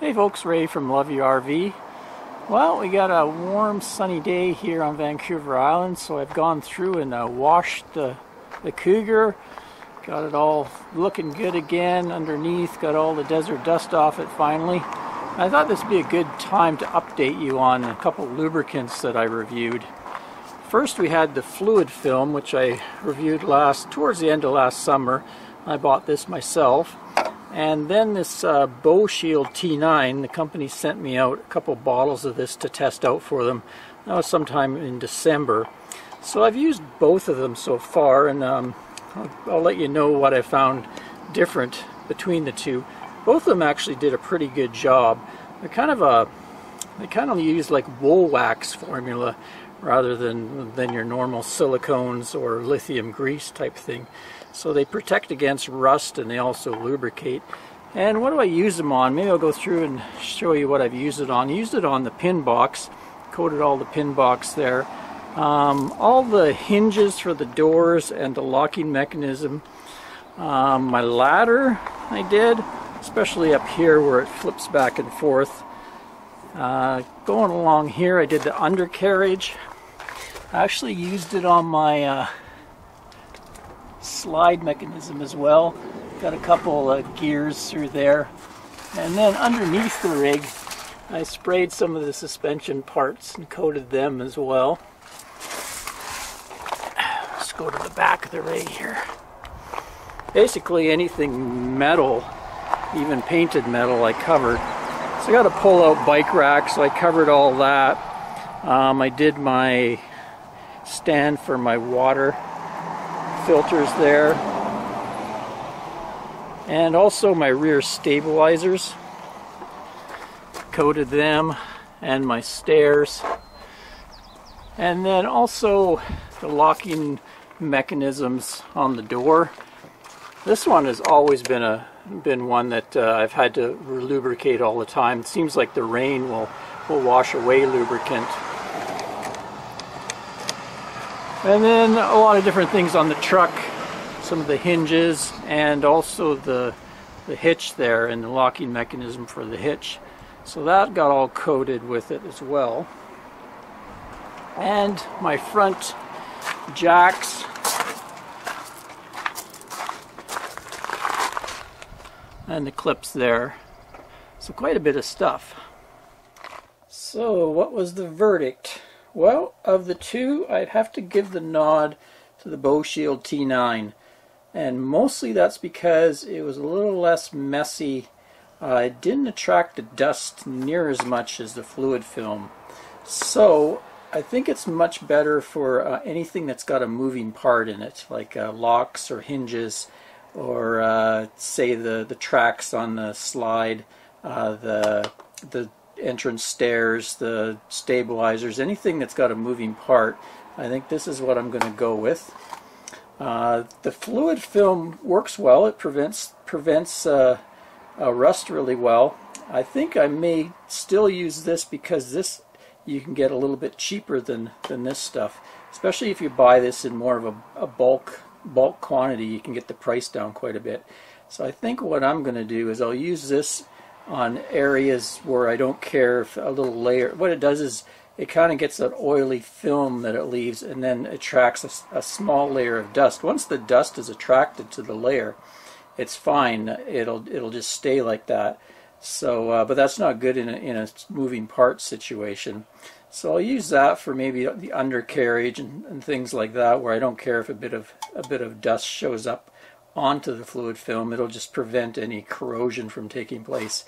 Hey folks, Ray from Love Your RV. Well, we got a warm sunny day here on Vancouver Island, so I've gone through and washed the Cougar. Got it all looking good again underneath, got all the desert dust off it finally. And I thought this would be a good time to update you on a couple lubricants that I reviewed. First we had the Fluid Film, which I reviewed towards the end of last summer. I bought this myself. And then this Boeshield T-9, the company sent me out a couple bottles of this to test out for them. That was sometime in December. So I've used both of them so far, and I'll let you know what I found different between the two. Both of them actually did a pretty good job. They're kind of use like wool wax formula rather than your normal silicones or lithium grease type thing. So they protect against rust and they also lubricate. And what do I use them on? Maybe I'll go through and show you what I've used it on. Used it on the pin box, coated all the pin box there. All the hinges for the doors and the locking mechanism. My ladder I did, especially up here where it flips back and forth. Going along here I did the undercarriage. I actually used it on my slide mechanism as well. Got a couple of gears through there, and then underneath the rig I sprayed some of the suspension parts and coated them as well. Let's go to the back of the rig here. Basically anything metal, even painted metal, I covered. So I got a pull out bike rack, so I covered all that. I did my stand for my water filters there, and also my rear stabilizers, coated them, and my stairs, and then also the locking mechanisms on the door. This one has always been one that I've had to lubricate all the time. It seems like the rain will wash away lubricant. And then a lot of different things on the truck, some of the hinges, and also the hitch there and the locking mechanism for the hitch. So that got all coated with it as well. And my front jacks. And the clips there. So quite a bit of stuff. So what was the verdict? Well, of the two, I'd have to give the nod to the Boeshield T9, and mostly that's because it was a little less messy. It didn't attract the dust near as much as the Fluid Film, so I think it's much better for anything that's got a moving part in it, like locks or hinges, or say the tracks on the slide, the entrance stairs, the stabilizers, anything that's got a moving part. I think this is what I'm going to go with. The Fluid Film works well. It prevents rust really well. I think I may still use this because this you can get a little bit cheaper than this stuff, especially if you buy this in more of a bulk quantity. You can get the price down quite a bit. So I think what I'm going to do is I'll use this on areas where I don't care if a little layer. What it does is it kind of gets that oily film that it leaves and then attracts a small layer of dust. Once the dust is attracted to the layer, it's fine. It'll just stay like that. So, but that's not good in a moving part situation. So I'll use that for maybe the undercarriage and things like that, where I don't care if a bit of dust shows up onto the Fluid Film. It'll just prevent any corrosion from taking place.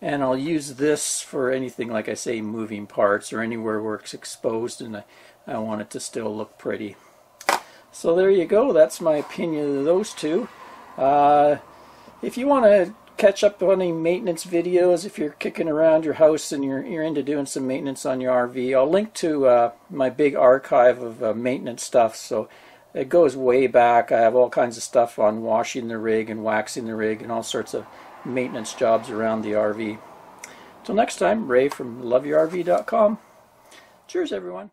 And I'll use this for anything, like I say, moving parts or anywhere where it's exposed and I want it to still look pretty. So there you go. That's my opinion of those two. If you want to catch up on any maintenance videos, if you're kicking around your house and you're into doing some maintenance on your RV, I'll link to my big archive of maintenance stuff. So it goes way back. I have all kinds of stuff on washing the rig and waxing the rig and all sorts of maintenance jobs around the RV. Till next time, Ray from loveyourrv.com. Cheers, everyone.